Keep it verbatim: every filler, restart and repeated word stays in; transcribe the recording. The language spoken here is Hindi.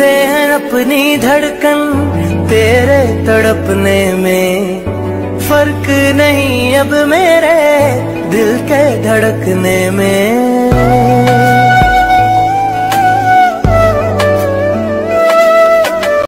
सुनते हैं अपनी धड़कन, तेरे तड़पने में फर्क नहीं अब मेरे दिल के धड़कने में।